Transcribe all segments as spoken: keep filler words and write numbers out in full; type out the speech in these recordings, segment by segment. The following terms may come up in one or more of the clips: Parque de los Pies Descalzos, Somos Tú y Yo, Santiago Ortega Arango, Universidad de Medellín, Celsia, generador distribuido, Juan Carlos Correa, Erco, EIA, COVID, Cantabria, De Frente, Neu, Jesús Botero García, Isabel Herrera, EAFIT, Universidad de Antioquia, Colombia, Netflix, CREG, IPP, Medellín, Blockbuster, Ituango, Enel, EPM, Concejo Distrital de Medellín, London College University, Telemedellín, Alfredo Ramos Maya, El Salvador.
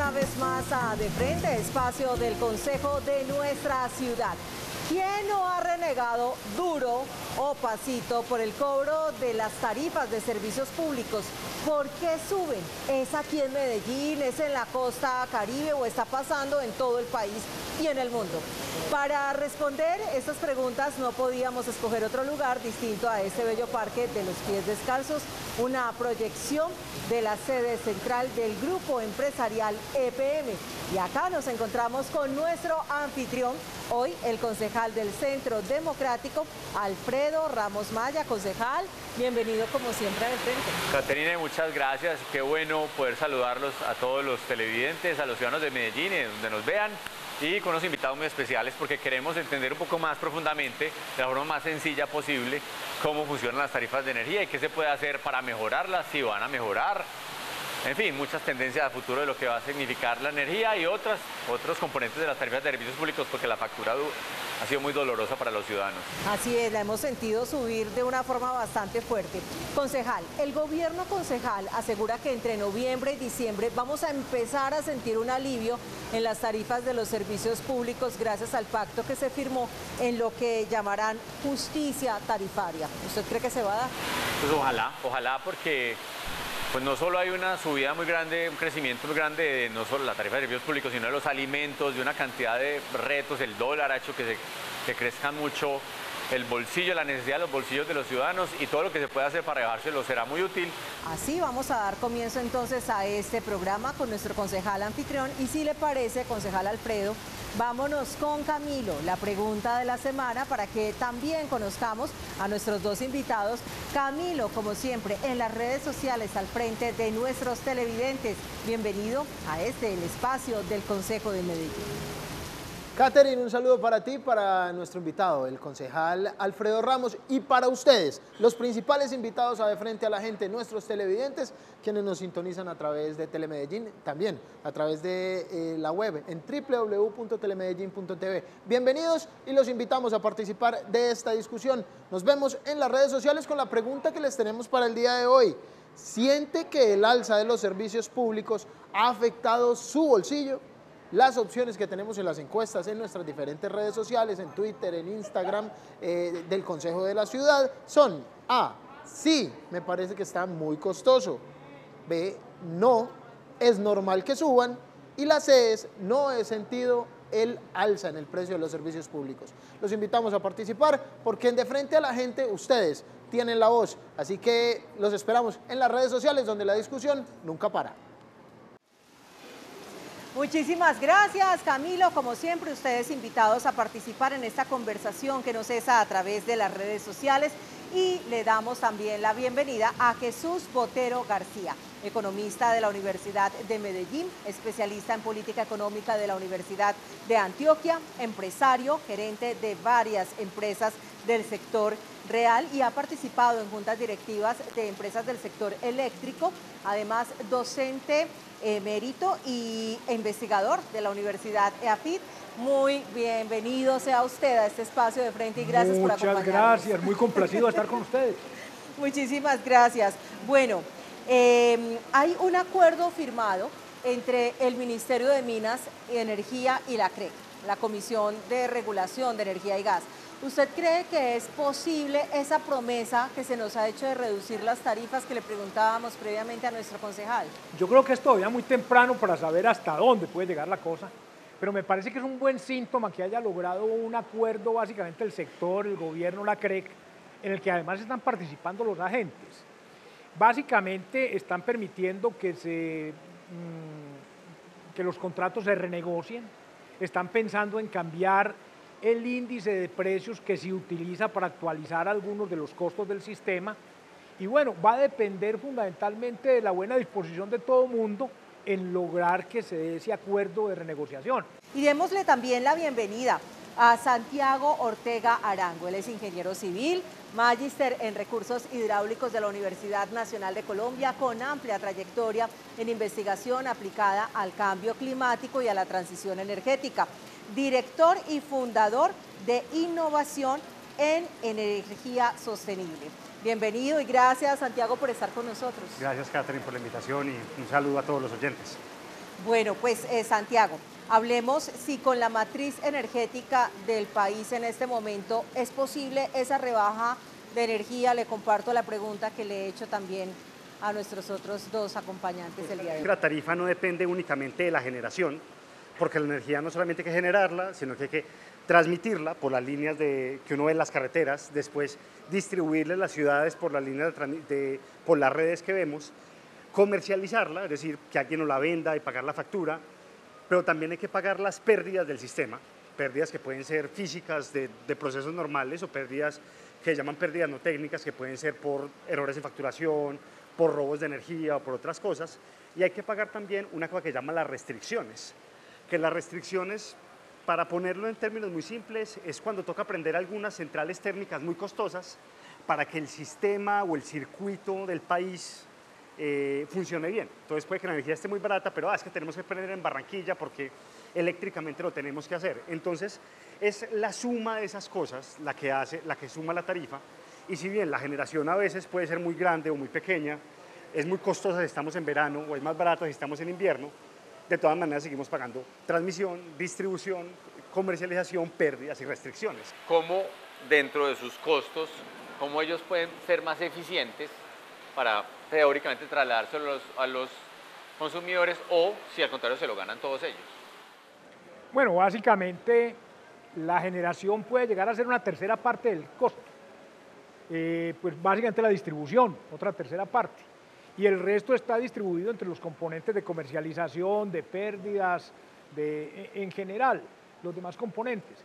una vez más a De Frente, espacio del Concejo de nuestra ciudad. ¿Quién no ha renegado duro o pasito por el cobro de las tarifas de servicios públicos? ¿Por qué suben? ¿Es aquí en Medellín, es en la costa Caribe o está pasando en todo el país y en el mundo? Para responder estas preguntas no podíamos escoger otro lugar distinto a este bello Parque de los Pies Descalzos, una proyección de la sede central del grupo empresarial E P M. Y acá nos encontramos con nuestro anfitrión, hoy el concejal del Centro Democrático, Alfredo Ramos Maya. Concejal, bienvenido como siempre a De Frente. Caterina, muchas gracias. Qué bueno poder saludarlos a todos los televidentes, a los ciudadanos de Medellín, donde nos vean, y con unos invitados muy especiales porque queremos entender un poco más profundamente, de la forma más sencilla posible, cómo funcionan las tarifas de energía y qué se puede hacer para mejorarlas, si van a mejorar. En fin, muchas tendencias a futuro de lo que va a significar la energía y otras, otros componentes de las tarifas de servicios públicos, porque la factura ha sido muy dolorosa para los ciudadanos. Así es, la hemos sentido subir de una forma bastante fuerte. Concejal, el gobierno concejal asegura que entre noviembre y diciembre vamos a empezar a sentir un alivio en las tarifas de los servicios públicos gracias al pacto que se firmó en lo que llamarán justicia tarifaria. ¿Usted cree que se va a dar? Pues ojalá, ojalá, porque pues no solo hay una subida muy grande, un crecimiento muy grande de no solo la tarifa de servicios públicos, sino de los alimentos, de una cantidad de retos. El dólar ha hecho que se que crezca mucho el bolsillo, la necesidad de los bolsillos de los ciudadanos, y todo lo que se pueda hacer para bajárselo será muy útil. Así vamos a dar comienzo entonces a este programa con nuestro concejal anfitrión. Y si le parece, concejal Alfredo, vámonos con Camilo, la pregunta de la semana, para que también conozcamos a nuestros dos invitados. Camilo, como siempre, en las redes sociales al frente de nuestros televidentes. Bienvenido a este, el espacio del Concejo de Medellín. Catherine, un saludo para ti, para nuestro invitado, el concejal Alfredo Ramos, y para ustedes, los principales invitados a De Frente a la Gente, nuestros televidentes, quienes nos sintonizan a través de Telemedellín, también a través de eh, la web en w w w punto telemedellín punto t v. Bienvenidos y los invitamos a participar de esta discusión. Nos vemos en las redes sociales con la pregunta que les tenemos para el día de hoy. ¿Siente que el alza de los servicios públicos ha afectado su bolsillo? Las opciones que tenemos en las encuestas en nuestras diferentes redes sociales, en Twitter, en Instagram, eh, del Concejo de la Ciudad, son A, sí, me parece que está muy costoso; B, no, es normal que suban; y la C es, no he sentido el alza en el precio de los servicios públicos. Los invitamos a participar porque en De Frente a la Gente ustedes tienen la voz, así que los esperamos en las redes sociales, donde la discusión nunca para. Muchísimas gracias, Camilo. Como siempre, ustedes invitados a participar en esta conversación que nos cesa a través de las redes sociales. Y le damos también la bienvenida a Jesús Botero García, economista de la Universidad de Medellín, especialista en política económica de la Universidad de Antioquia, empresario, gerente de varias empresas del sector real y ha participado en juntas directivas de empresas del sector eléctrico, además docente emérito y investigador de la Universidad EAFIT. Muy bienvenido sea usted a este espacio de Frente y gracias Muchas por acompañarnos. Muchas gracias, muy complacido de estar con ustedes. Muchísimas gracias. Bueno, eh, hay un acuerdo firmado entre el Ministerio de Minas y Energía y la CREG, la Comisión de Regulación de Energía y Gas. ¿Usted cree que es posible esa promesa que se nos ha hecho de reducir las tarifas que le preguntábamos previamente a nuestro concejal? Yo creo que es todavía muy temprano para saber hasta dónde puede llegar la cosa, pero me parece que es un buen síntoma que haya logrado un acuerdo básicamente el sector, el gobierno, la CREG, en el que además están participando los agentes. Básicamente están permitiendo que, se, que los contratos se renegocien, están pensando en cambiar el índice de precios que se utiliza para actualizar algunos de los costos del sistema, y bueno, va a depender fundamentalmente de la buena disposición de todo el mundo en lograr que se dé ese acuerdo de renegociación. Y démosle también la bienvenida a Santiago Ortega Arango. Él es ingeniero civil, magíster en recursos hidráulicos de la Universidad Nacional de Colombia, con amplia trayectoria en investigación aplicada al cambio climático y a la transición energética. Director y fundador de Innovación en Energía Sostenible. Bienvenido y gracias, Santiago, por estar con nosotros. Gracias, Catherine, por la invitación y un saludo a todos los oyentes. Bueno, pues eh, Santiago, hablemos si con la matriz energética del país en este momento es posible esa rebaja de energía. Le comparto la pregunta que le he hecho también a nuestros otros dos acompañantes del día de hoy. La tarifa no depende únicamente de la generación, porque la energía no solamente hay que generarla, sino que hay que transmitirla por las líneas de, que uno ve en las carreteras, después distribuirla en las ciudades por las, líneas de, de, por las redes que vemos, comercializarla, es decir, que alguien nos la venda y pagar la factura, pero también hay que pagar las pérdidas del sistema, pérdidas que pueden ser físicas de, de procesos normales o pérdidas que se llaman pérdidas no técnicas, que pueden ser por errores en facturación, por robos de energía o por otras cosas, y hay que pagar también una cosa que se llama las restricciones, que las restricciones, para ponerlo en términos muy simples, es cuando toca prender algunas centrales térmicas muy costosas para que el sistema o el circuito del país eh, funcione bien. Entonces puede que la energía esté muy barata, pero ah, es que tenemos que prender en Barranquilla porque eléctricamente lo tenemos que hacer. Entonces es la suma de esas cosas la que hace, la que suma la tarifa. Y si bien la generación a veces puede ser muy grande o muy pequeña, es muy costosa si estamos en verano o es más barata si estamos en invierno, de todas maneras seguimos pagando transmisión, distribución, comercialización, pérdidas y restricciones. ¿Cómo dentro de sus costos, cómo ellos pueden ser más eficientes para teóricamente trasladarse a los, a los consumidores, o si al contrario se lo ganan todos ellos? Bueno, básicamente la generación puede llegar a ser una tercera parte del costo. Eh, pues básicamente la distribución, otra tercera parte, y el resto está distribuido entre los componentes de comercialización, de pérdidas, de, en general, los demás componentes.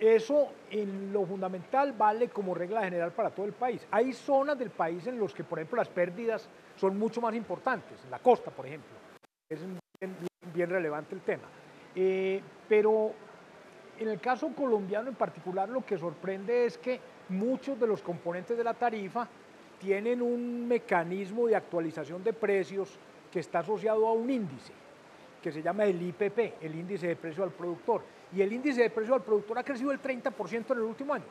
Eso en lo fundamental vale como regla general para todo el país. Hay zonas del país en las que, por ejemplo, las pérdidas son mucho más importantes, en la costa, por ejemplo, es bien, bien relevante el tema, eh, pero en el caso colombiano en particular lo que sorprende es que muchos de los componentes de la tarifa tienen un mecanismo de actualización de precios que está asociado a un índice, que se llama el I P P, el índice de precio al productor. Y el índice de precio al productor ha crecido el treinta por ciento en el último año.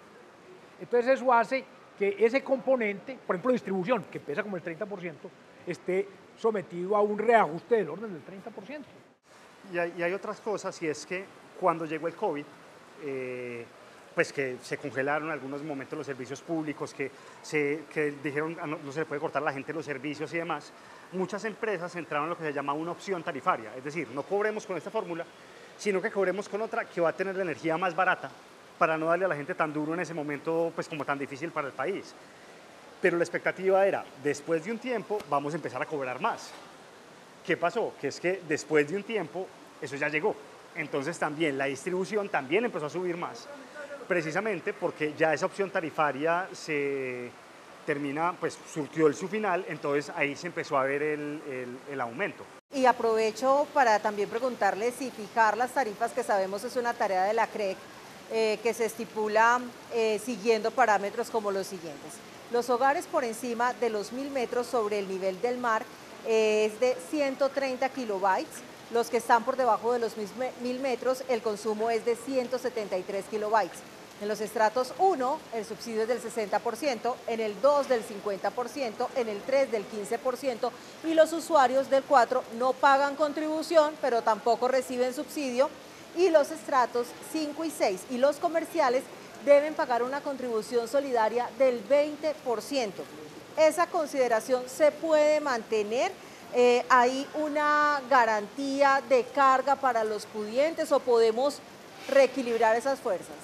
Entonces eso hace que ese componente, por ejemplo distribución, que pesa como el treinta por ciento, esté sometido a un reajuste del orden del treinta por ciento. Y hay, y hay otras cosas, y es que cuando llegó el COVID, eh... pues que se congelaron en algunos momentos los servicios públicos, que, se, que dijeron no, no se le puede cortar a la gente los servicios y demás, muchas empresas entraron en lo que se llama una opción tarifaria, es decir, no cobremos con esta fórmula, sino que cobremos con otra que va a tener la energía más barata para no darle a la gente tan duro en ese momento, pues como tan difícil para el país. Pero la expectativa era, después de un tiempo vamos a empezar a cobrar más. ¿Qué pasó? Que es que después de un tiempo eso ya llegó, entonces también la distribución también empezó a subir más, precisamente porque ya esa opción tarifaria se termina, pues surtió el su final, entonces ahí se empezó a ver el, el, el aumento. Y aprovecho para también preguntarle si fijar las tarifas, que sabemos es una tarea de la C R E G, eh, que se estipula eh, siguiendo parámetros como los siguientes. Los hogares por encima de los mil metros sobre el nivel del mar eh, es de ciento treinta kilobytes, los que están por debajo de los mil metros el consumo es de ciento setenta y tres kilobytes. En los estratos uno, el subsidio es del sesenta por ciento, en el dos del cincuenta por ciento, en el tres del quince por ciento, y los usuarios del cuatro no pagan contribución, pero tampoco reciben subsidio, y los estratos cinco y seis y los comerciales deben pagar una contribución solidaria del veinte por ciento. Esa consideración se puede mantener. Eh, ¿Hay una garantía de carga para los pudientes o podemos reequilibrar esas fuerzas?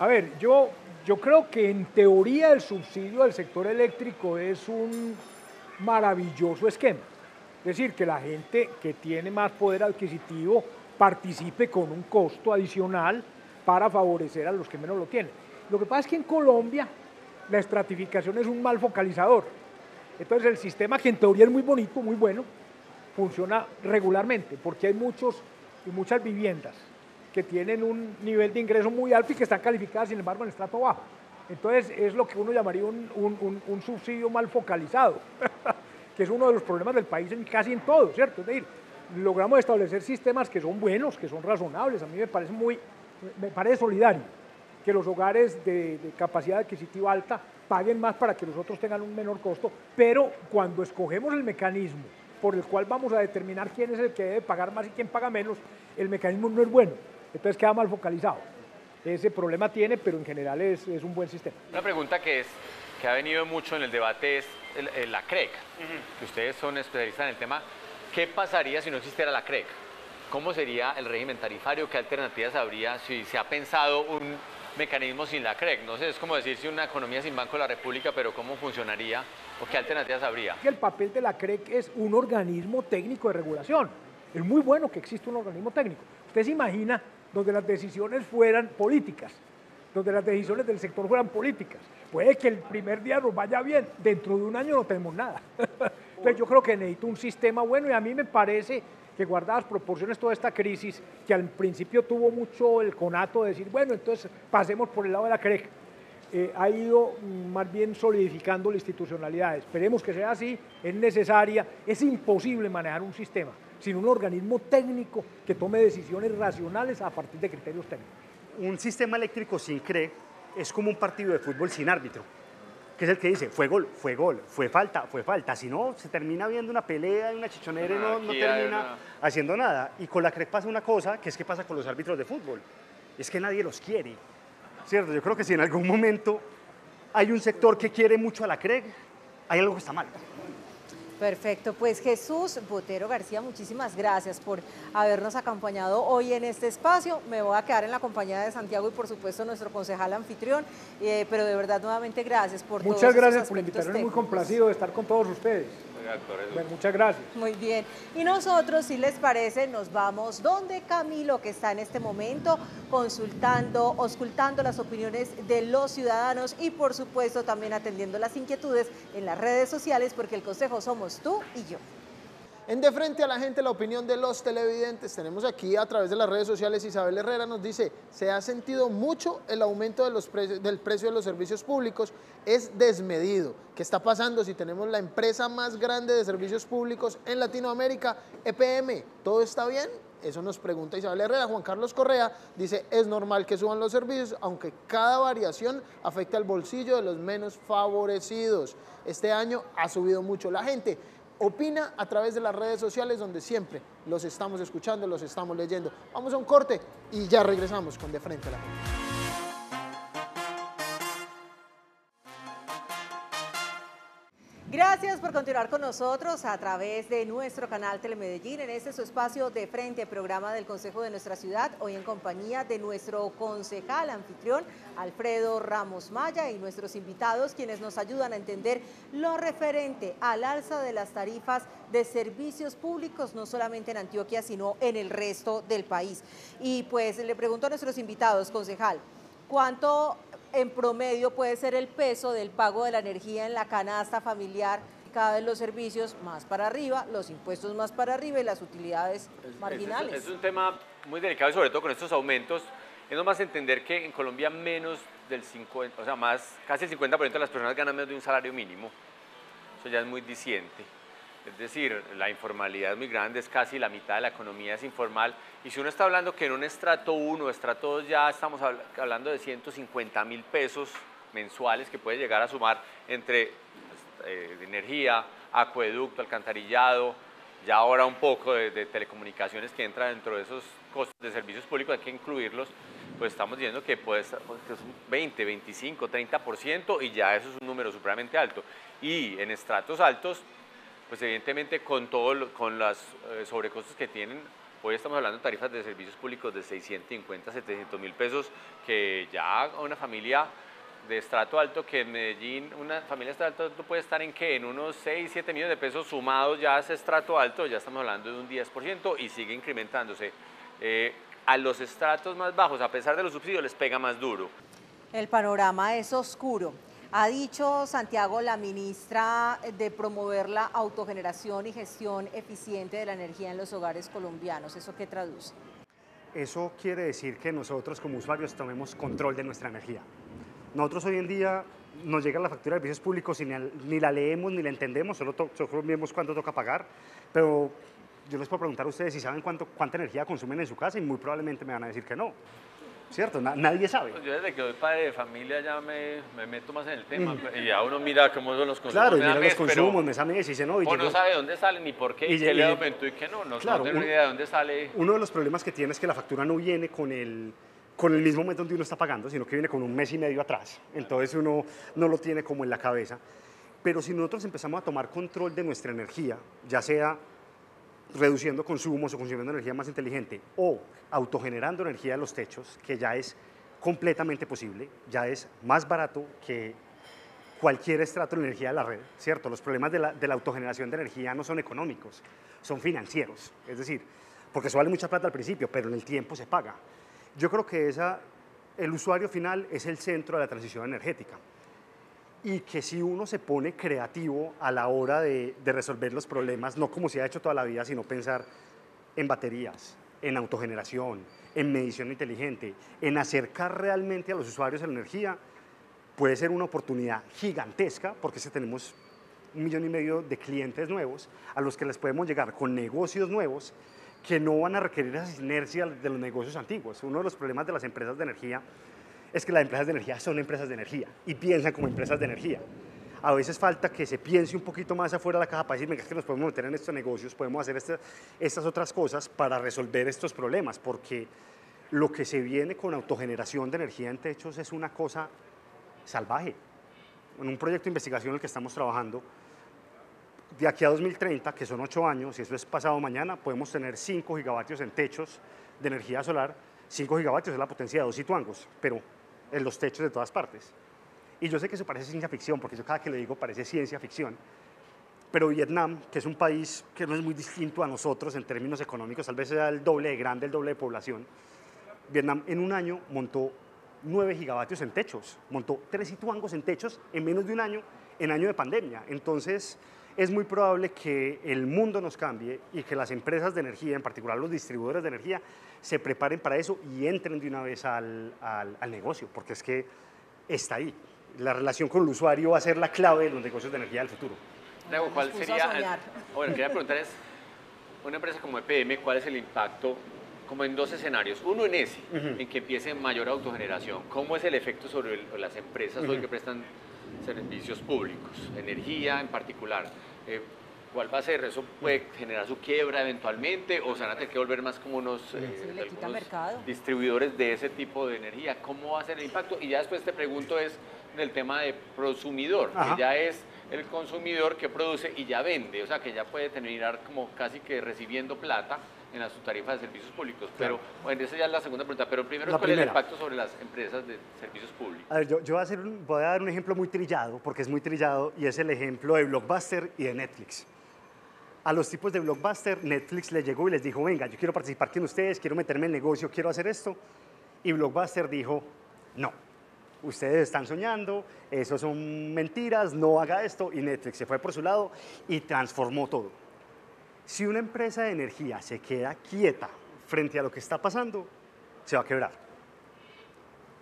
A ver, yo, yo creo que en teoría el subsidio al sector eléctrico es un maravilloso esquema. Es decir, que la gente que tiene más poder adquisitivo participe con un costo adicional para favorecer a los que menos lo tienen. Lo que pasa es que en Colombia la estratificación es un mal focalizador. Entonces el sistema, que en teoría es muy bonito, muy bueno, funciona regularmente porque hay muchos y muchas viviendas que tienen un nivel de ingreso muy alto y que están calificadas, sin embargo, en el estrato bajo. Entonces, es lo que uno llamaría un, un, un, un subsidio mal focalizado, que es uno de los problemas del país en, casi en todo, ¿cierto? Es decir, logramos establecer sistemas que son buenos, que son razonables. A mí me parece muy, me parece solidario que los hogares de, de capacidad adquisitiva alta paguen más para que los otros tengan un menor costo, pero cuando escogemos el mecanismo por el cual vamos a determinar quién es el que debe pagar más y quién paga menos, el mecanismo no es bueno, entonces queda mal focalizado. Ese problema tiene, pero en general es, es un buen sistema. Una pregunta que, es, que ha venido mucho en el debate es el, el, la CREG, uh-huh. que ustedes son especialistas en el tema. ¿Qué pasaría si no existiera la CREG? ¿Cómo sería el régimen tarifario? ¿Qué alternativas habría si se ha pensado un mecanismo sin la CREG? No sé, es como decir si una economía sin Banco de la República, pero ¿cómo funcionaría o qué alternativas habría? El papel de la CREG es un organismo técnico de regulación. Es muy bueno que exista un organismo técnico. Usted se imagina donde las decisiones fueran políticas, donde las decisiones del sector fueran políticas. Puede que el primer día nos vaya bien, dentro de un año no tenemos nada. Entonces yo creo que necesito un sistema bueno y a mí me parece que guardadas proporciones toda esta crisis, que al principio tuvo mucho el conato de decir, bueno, entonces pasemos por el lado de la CREG, eh, ha ido más bien solidificando la institucionalidad. Esperemos que sea así, es necesaria, es imposible manejar un sistema sin un organismo técnico que tome decisiones racionales a partir de criterios técnicos. Un sistema eléctrico sin CREG es como un partido de fútbol sin árbitro, que es el que dice, fue gol, fue gol, fue falta, fue falta. Si no, se termina viendo una pelea y una chichonera y no, no termina una... haciendo nada. Y con la CREG pasa una cosa, que es que pasa con los árbitros de fútbol. Es que nadie los quiere, ¿cierto? Yo creo que si en algún momento hay un sector que quiere mucho a la CREG, hay algo que está mal. Perfecto, pues Jesús Botero García, muchísimas gracias por habernos acompañado hoy en este espacio. Me voy a quedar en la compañía de Santiago y por supuesto nuestro concejal anfitrión, eh, pero de verdad nuevamente gracias por todo. Muchas gracias por invitarnos, muy complacido de estar con todos ustedes. Bueno, muchas gracias. Muy bien, y nosotros, si les parece, nos vamos donde Camilo, que está en este momento consultando, auscultando las opiniones de los ciudadanos y por supuesto también atendiendo las inquietudes en las redes sociales, porque el Consejo somos tú y yo. En De Frente a la Gente, la opinión de los televidentes. Tenemos aquí a través de las redes sociales, Isabel Herrera nos dice, se ha sentido mucho el aumento de los precios, del precio de los servicios públicos, es desmedido. ¿Qué está pasando si tenemos la empresa más grande de servicios públicos en Latinoamérica, E P M? ¿Todo está bien? Eso nos pregunta Isabel Herrera. Juan Carlos Correa dice, es normal que suban los servicios, aunque cada variación afecta al bolsillo de los menos favorecidos. Este año ha subido mucho la gente. Opina a través de las redes sociales, donde siempre los estamos escuchando, los estamos leyendo. Vamos a un corte y ya regresamos con De Frente a la Gente. Gracias por continuar con nosotros a través de nuestro canal Telemedellín, en este su espacio De Frente, programa del Consejo de nuestra ciudad, hoy en compañía de nuestro concejal anfitrión Alfredo Ramos Maya y nuestros invitados, quienes nos ayudan a entender lo referente al alza de las tarifas de servicios públicos, no solamente en Antioquia, sino en el resto del país. Y pues le pregunto a nuestros invitados, concejal, ¿cuánto en promedio puede ser el peso del pago de la energía en la canasta familiar? Cada vez los servicios más para arriba, los impuestos más para arriba y las utilidades marginales. Es, es, es un tema muy delicado y sobre todo con estos aumentos. Es nomás entender que en Colombia menos del cincuenta, o sea, más, casi el cincuenta por ciento de las personas ganan menos de un salario mínimo. Eso ya es muy diciente. Es decir, la informalidad es muy grande, es casi la mitad de la economía es informal. Y si uno está hablando que en un estrato uno, estrato dos, ya estamos hablando de ciento cincuenta mil pesos mensuales que puede llegar a sumar entre eh, energía, acueducto, alcantarillado, ya ahora un poco de, de telecomunicaciones que entra dentro de esos costos de servicios públicos, hay que incluirlos, pues estamos viendo que puede ser veinte, veinticinco, treinta por ciento y ya eso es un número supremamente alto. Y en estratos altos, pues evidentemente con todo lo, con los eh, sobrecostos que tienen, hoy estamos hablando de tarifas de servicios públicos de seiscientos cincuenta, setecientos mil pesos, que ya una familia de estrato alto, que en Medellín, una familia de estrato alto puede estar en que en unos seis, siete millones de pesos sumados ya a ese estrato alto, ya estamos hablando de un diez por ciento y sigue incrementándose. Eh, a los estratos más bajos, a pesar de los subsidios, les pega más duro. El panorama es oscuro. Ha dicho, Santiago, la ministra de promover la autogeneración y gestión eficiente de la energía en los hogares colombianos. ¿Eso qué traduce? Eso quiere decir que nosotros como usuarios tomemos control de nuestra energía. Nosotros hoy en día nos llega la factura de servicios públicos y ni la leemos ni la entendemos, solo, solo vemos cuánto toca pagar, pero yo les puedo preguntar a ustedes si saben cuánto, cuánta energía consumen en su casa y muy probablemente me van a decir que no. ¿Cierto? Na, nadie sabe. Yo desde que soy padre de familia ya me, me meto más en el tema. Mm. Y ya uno mira cómo son los consumos. Claro, y mira mes, los consumos, mes a mes, y dice no. Y o llegó, no sabe de dónde sale ni por qué, y, y qué le aumentó y qué no. No, claro, no tengo ni idea de dónde sale. Uno de los problemas que tiene es que la factura no viene con el, con el mismo mes donde uno está pagando, sino que viene con un mes y medio atrás. Entonces uno no lo tiene como en la cabeza. Pero si nosotros empezamos a tomar control de nuestra energía, ya sea reduciendo consumos o consumiendo energía más inteligente o autogenerando energía de los techos, que ya es completamente posible, ya es más barato que cualquier estrato de energía de la red, ¿cierto? Los problemas de la, de la autogeneración de energía no son económicos, son financieros, es decir, porque eso vale mucha plata al principio, pero en el tiempo se paga. Yo creo que esa, el usuario final es el centro de la transición energética y que si uno se pone creativo a la hora de, de resolver los problemas, no como se ha hecho toda la vida, sino pensar en baterías, en autogeneración, en medición inteligente, en acercar realmente a los usuarios a la energía, puede ser una oportunidad gigantesca, porque si tenemos un millón y medio de clientes nuevos a los que les podemos llegar con negocios nuevos que no van a requerir esa inercia de los negocios antiguos. Uno de los problemas de las empresas de energía es que las empresas de energía son empresas de energía y piensan como empresas de energía. A veces falta que se piense un poquito más afuera de la caja para decir, venga, es que nos podemos meter en estos negocios, podemos hacer este, estas otras cosas para resolver estos problemas, porque lo que se viene con autogeneración de energía en techos es una cosa salvaje. En un proyecto de investigación en el que estamos trabajando, de aquí a dos mil treinta, que son ocho años, y eso es pasado mañana, podemos tener cinco gigavatios en techos de energía solar. cinco gigavatios es la potencia de dos Ituangos, pero en los techos de todas partes. Y yo sé que eso parece ciencia ficción, porque yo cada que le digo parece ciencia ficción, pero Vietnam, que es un país que no es muy distinto a nosotros en términos económicos, tal vez sea el doble de grande, el doble de población, Vietnam en un año montó nueve gigavatios en techos, montó tres Ituangos en techos en menos de un año, en año de pandemia. Entonces, es muy probable que el mundo nos cambie y que las empresas de energía, en particular los distribuidores de energía, se preparen para eso y entren de una vez al, al, al negocio, porque es que está ahí. La relación con el usuario va a ser la clave de los negocios de energía del futuro. Luego, ¿cuál sería? Ahora, quería preguntar es, una empresa como E P M, ¿cuál es el impacto? Como en dos escenarios. Uno en ese, uh-huh. en que empiece mayor autogeneración. ¿Cómo es el efecto sobre el, las empresas uh-huh. hoy que prestan servicios públicos, energía en particular? Eh, ¿Cuál va a ser? ¿Eso puede generar su quiebra eventualmente o se van a tener que volver más como unos eh, distribuidores de ese tipo de energía? ¿Cómo va a ser el impacto? Y ya después te pregunto es del tema de prosumidor, Ajá. que ya es el consumidor que produce y ya vende, o sea que ya puede terminar como casi que recibiendo plata en las tarifas de servicios públicos, claro. pero bueno, esa ya es la segunda pregunta, pero primero la ¿cuál primera. es el impacto sobre las empresas de servicios públicos? A ver, yo, yo voy, a hacer un, voy a dar un ejemplo muy trillado, porque es muy trillado, y es el ejemplo de Blockbuster y de Netflix. A los tipos de Blockbuster, Netflix les llegó y les dijo, venga, yo quiero participar con ustedes, quiero meterme en el negocio, quiero hacer esto, y Blockbuster dijo, no, ustedes están soñando, eso son mentiras, no haga esto, y Netflix se fue por su lado y transformó todo. Si una empresa de energía se queda quieta frente a lo que está pasando, se va a quebrar.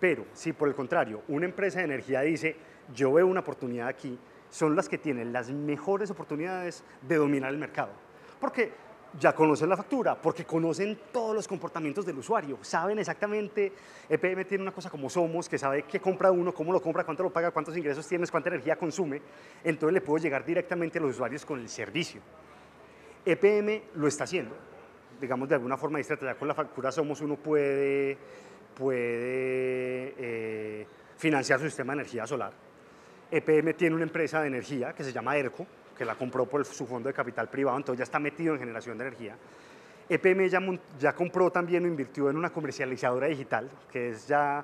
Pero si por el contrario, una empresa de energía dice, yo veo una oportunidad aquí, son las que tienen las mejores oportunidades de dominar el mercado. Porque ya conocen la factura, porque conocen todos los comportamientos del usuario, saben exactamente, E P M tiene una cosa como Somos, que sabe qué compra uno, cómo lo compra, cuánto lo paga, cuántos ingresos tienes, cuánta energía consume, entonces le puedo llegar directamente a los usuarios con el servicio. E P M lo está haciendo, digamos de alguna forma distraída, ya con la factura Somos uno puede, puede eh, financiar su sistema de energía solar. E P M tiene una empresa de energía que se llama Erco, que la compró por su fondo de capital privado, entonces ya está metido en generación de energía. E P M ya, ya compró también o invirtió en una comercializadora digital, que es ya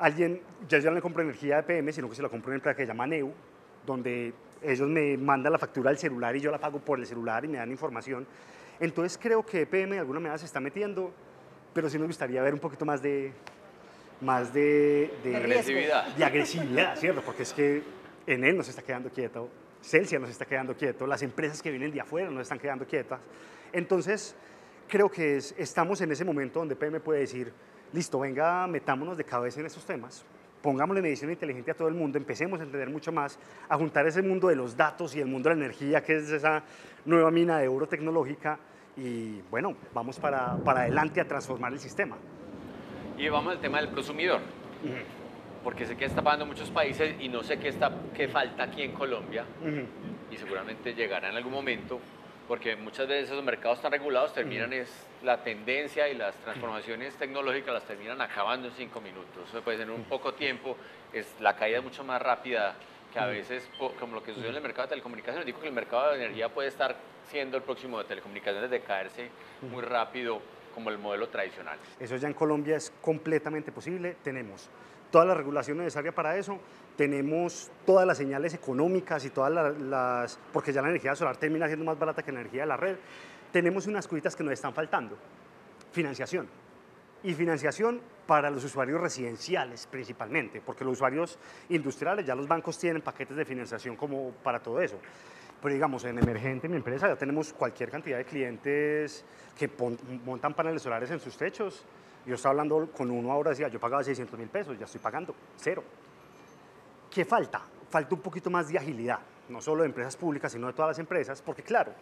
alguien, ya yo no le compro energía a E P M, sino que se la compro una empresa que se llama Neu, donde ellos me mandan la factura al celular y yo la pago por el celular y me dan información. Entonces creo que E P M de alguna manera se está metiendo, pero sí nos gustaría ver un poquito más de... más de... de, de agresividad. De agresividad, ¿cierto? Porque es que Enel nos está quedando quieto, Celsia nos está quedando quieto, las empresas que vienen de afuera nos están quedando quietas. Entonces creo que es, estamos en ese momento donde E P M puede decir, listo, venga, metámonos de cabeza en estos temas. Pongámosle medición inteligente a todo el mundo, empecemos a entender mucho más, a juntar ese mundo de los datos y el mundo de la energía, que es esa nueva mina de oro tecnológica, y bueno, vamos para, para adelante a transformar el sistema. Y vamos al tema del consumidor, uh-huh. porque sé que está pagando en muchos países y no sé qué, está, qué falta aquí en Colombia, uh-huh. y seguramente llegará en algún momento, porque muchas veces esos mercados tan regulados terminan, uh-huh. es la tendencia y las transformaciones tecnológicas las terminan acabando en cinco minutos. Pues en un poco tiempo es, la caída es mucho más rápida que a veces, como lo que sucedió en el mercado de telecomunicaciones. Digo que el mercado de energía puede estar siendo el próximo de telecomunicaciones, de caerse muy rápido como el modelo tradicional. Eso ya en Colombia es completamente posible, tenemos toda la regulación necesaria para eso, tenemos todas las señales económicas y todas las, las porque ya la energía solar termina siendo más barata que la energía de la red, tenemos unas cositas que nos están faltando, financiación, y financiación para los usuarios residenciales principalmente, porque los usuarios industriales ya los bancos tienen paquetes de financiación como para todo eso, pero digamos en emergente, mi empresa, ya tenemos cualquier cantidad de clientes que pon, montan paneles solares en sus techos. Yo estaba hablando con uno ahora, decía, yo pagaba seiscientos mil pesos, ya estoy pagando cero. ¿Qué falta? Falta un poquito más de agilidad, no solo de empresas públicas, sino de todas las empresas, porque claro,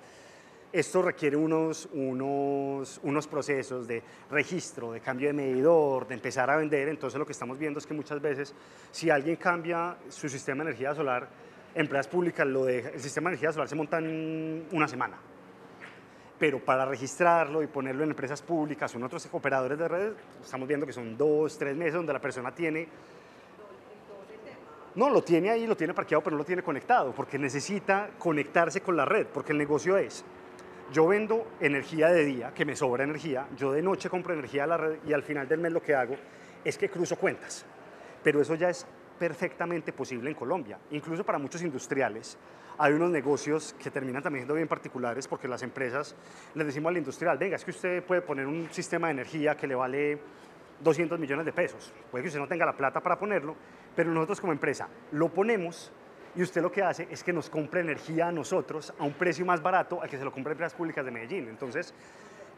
esto requiere unos, unos, unos procesos de registro, de cambio de medidor, de empezar a vender. Entonces lo que estamos viendo es que muchas veces, si alguien cambia su sistema de energía solar, empresas públicas lo deja, el sistema de energía solar se monta en una semana. Pero para registrarlo y ponerlo en empresas públicas o en otros operadores de redes, estamos viendo que son dos, tres meses donde la persona tiene... No, lo tiene ahí, lo tiene parqueado, pero no lo tiene conectado, porque necesita conectarse con la red, porque el negocio es, yo vendo energía de día, que me sobra energía, yo de noche compro energía a la red y al final del mes lo que hago es que cruzo cuentas. Pero eso ya es perfectamente posible en Colombia, incluso para muchos industriales. Hay unos negocios que terminan también siendo bien particulares porque las empresas les decimos al industrial, venga, es que usted puede poner un sistema de energía que le vale doscientos millones de pesos. Puede que usted no tenga la plata para ponerlo, pero nosotros como empresa lo ponemos y usted lo que hace es que nos compre energía a nosotros a un precio más barato al que se lo compra empresas públicas de Medellín. Entonces,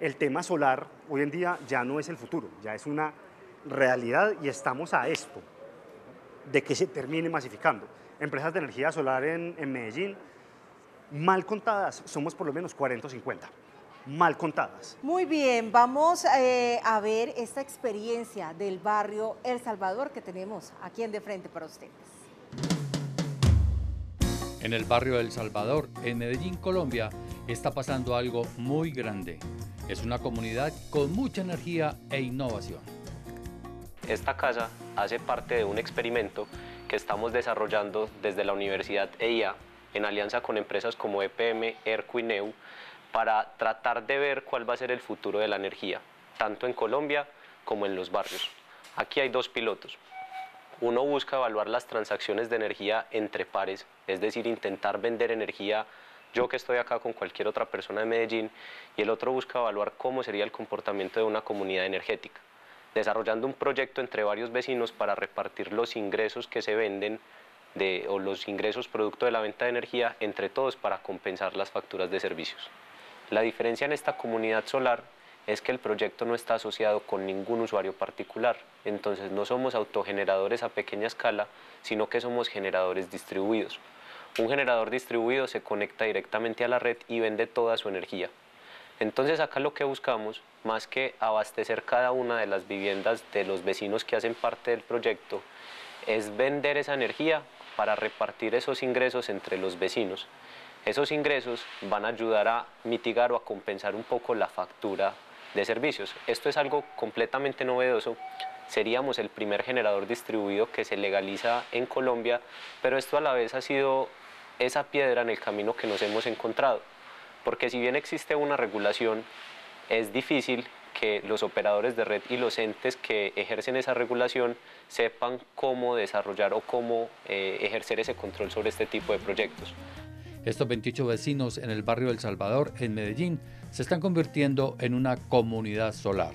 el tema solar hoy en día ya no es el futuro, ya es una realidad y estamos a esto de que se termine masificando. Empresas de energía solar en, en Medellín, mal contadas, somos por lo menos cuarenta o cincuenta, mal contadas. Muy bien, vamos eh, a ver esta experiencia del barrio El Salvador que tenemos aquí en De Frente para ustedes. En el barrio El Salvador, en Medellín, Colombia, está pasando algo muy grande. Es una comunidad con mucha energía e innovación. Esta casa hace parte de un experimento que estamos desarrollando desde la Universidad E I A en alianza con empresas como E P M, Erco y Neu para tratar de ver cuál va a ser el futuro de la energía, tanto en Colombia como en los barrios. Aquí hay dos pilotos. Uno busca evaluar las transacciones de energía entre pares, es decir, intentar vender energía yo que estoy acá con cualquier otra persona de Medellín, y el otro busca evaluar cómo sería el comportamiento de una comunidad energética, desarrollando un proyecto entre varios vecinos para repartir los ingresos que se venden de, o los ingresos producto de la venta de energía entre todos para compensar las facturas de servicios. La diferencia en esta comunidad solar es que el proyecto no está asociado con ningún usuario particular, entonces no somos autogeneradores a pequeña escala, sino que somos generadores distribuidos. Un generador distribuido se conecta directamente a la red y vende toda su energía. Entonces acá lo que buscamos, más que abastecer cada una de las viviendas de los vecinos que hacen parte del proyecto, es vender esa energía para repartir esos ingresos entre los vecinos. Esos ingresos van a ayudar a mitigar o a compensar un poco la factura de servicios. Esto es algo completamente novedoso. Seríamos el primer generador distribuido que se legaliza en Colombia, pero esto a la vez ha sido esa piedra en el camino que nos hemos encontrado. Porque si bien existe una regulación, es difícil que los operadores de red y los entes que ejercen esa regulación sepan cómo desarrollar o cómo eh, ejercer ese control sobre este tipo de proyectos. Estos veintiocho vecinos en el barrio El Salvador, en Medellín, se están convirtiendo en una comunidad solar.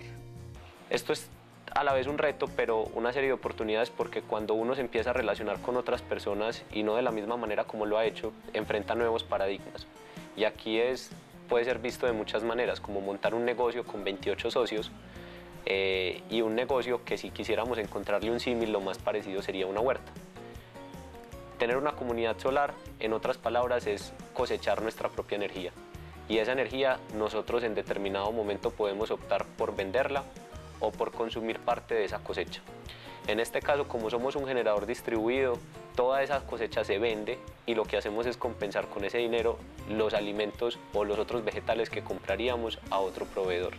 Esto es a la vez un reto, pero una serie de oportunidades, porque cuando uno se empieza a relacionar con otras personas y no de la misma manera como lo ha hecho, enfrenta nuevos paradigmas. Y aquí es, puede ser visto de muchas maneras, como montar un negocio con veintiocho socios eh, y un negocio que si quisiéramos encontrarle un símil, lo más parecido sería una huerta. Tener una comunidad solar, en otras palabras, es cosechar nuestra propia energía. Y esa energía nosotros en determinado momento podemos optar por venderla o por consumir parte de esa cosecha. En este caso, como somos un generador distribuido, toda esa cosecha se vende y lo que hacemos es compensar con ese dinero los alimentos o los otros vegetales que compraríamos a otro proveedor.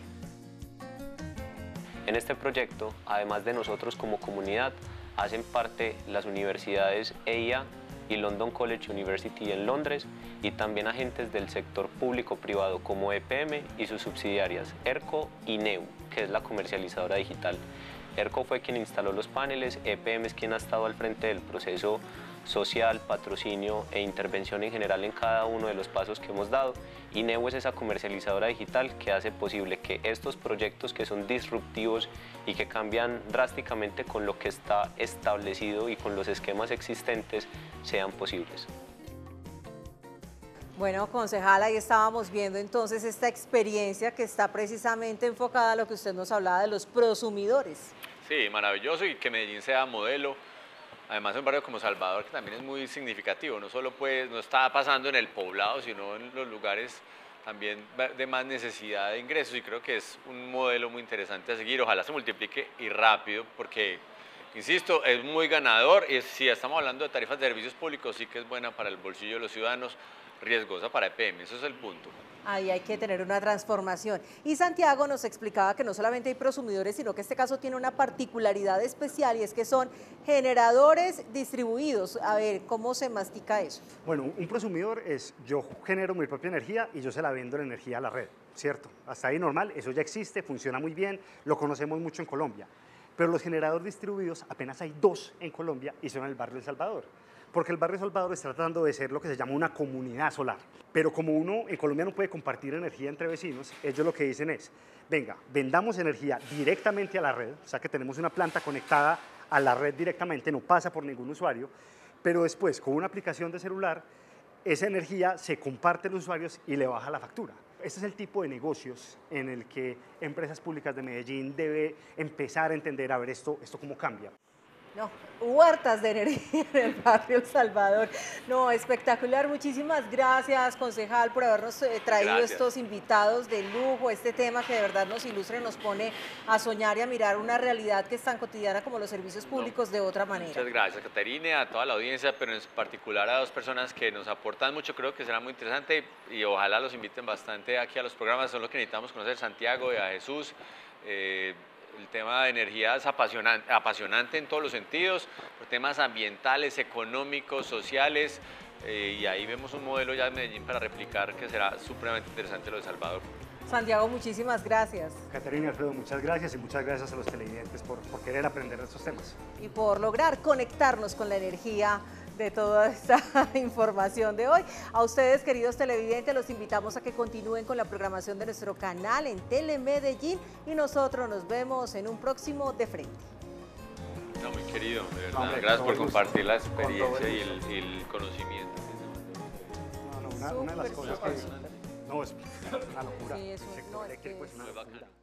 En este proyecto, además de nosotros como comunidad, hacen parte las universidades E I A y London College University en Londres y también agentes del sector público-privado como E P M y sus subsidiarias Erco y Neu, que es la comercializadora digital. Erco fue quien instaló los paneles, E P M es quien ha estado al frente del proceso social, patrocinio e intervención en general en cada uno de los pasos que hemos dado, y Neu es esa comercializadora digital que hace posible que estos proyectos que son disruptivos y que cambian drásticamente con lo que está establecido y con los esquemas existentes sean posibles. Bueno, concejal, ahí estábamos viendo entonces esta experiencia que está precisamente enfocada a lo que usted nos hablaba de los prosumidores. Sí, maravilloso, y que Medellín sea modelo. Además, un barrio como Salvador, que también es muy significativo, no solo pues no está pasando en el poblado, sino en los lugares también de más necesidad de ingresos, y creo que es un modelo muy interesante a seguir. Ojalá se multiplique y rápido, porque, insisto, es muy ganador, y si estamos hablando de tarifas de servicios públicos, sí que es buena para el bolsillo de los ciudadanos, riesgosa para E P M, eso es el punto. Ahí hay que tener una transformación. Y Santiago nos explicaba que no solamente hay prosumidores, sino que este caso tiene una particularidad especial, y es que son generadores distribuidos. A ver, ¿cómo se mastica eso? Bueno, un prosumidor es yo genero mi propia energía y yo se la vendo la energía a la red, ¿cierto? Hasta ahí normal, eso ya existe, funciona muy bien, lo conocemos mucho en Colombia. Pero los generadores distribuidos apenas hay dos en Colombia y son en el barrio El Salvador. Porque el barrio Salvador está tratando de ser lo que se llama una comunidad solar. Pero como uno en Colombia no puede compartir energía entre vecinos, ellos lo que dicen es, venga, vendamos energía directamente a la red, o sea que tenemos una planta conectada a la red directamente, no pasa por ningún usuario, pero después con una aplicación de celular, esa energía se comparte a los usuarios y le baja la factura. Este es el tipo de negocios en el que empresas públicas de Medellín debe empezar a entender, a ver esto, esto cómo cambia. No, huertas de energía en el barrio El Salvador. No, espectacular. Muchísimas gracias, concejal, por habernos traído gracias. Estos invitados de lujo, este tema que de verdad nos ilustra y nos pone a soñar y a mirar una realidad que es tan cotidiana como los servicios públicos no, de otra manera. Muchas gracias, Caterine, a toda la audiencia, pero en particular a dos personas que nos aportan mucho. Creo que será muy interesante y ojalá los inviten bastante aquí a los programas. Son los que necesitamos conocer, Santiago y a Jesús. Eh, El tema de energía es apasionante, apasionante en todos los sentidos, por temas ambientales, económicos, sociales, eh, y ahí vemos un modelo ya de Medellín para replicar que será supremamente interesante lo de Salvador. Santiago, muchísimas gracias. Caterina, Alfredo, muchas gracias, y muchas gracias a los televidentes por, por querer aprender de estos temas. Y por lograr conectarnos con la energía de toda esta información de hoy. A ustedes, queridos televidentes, los invitamos a que continúen con la programación de nuestro canal en Telemedellín, y nosotros nos vemos en un próximo De Frente. No, muy querido, de verdad, Hombre, gracias por compartir la experiencia y el, y el conocimiento. No, no, una, una de las cosas que... No, es una locura. Sí, es un, no, es que...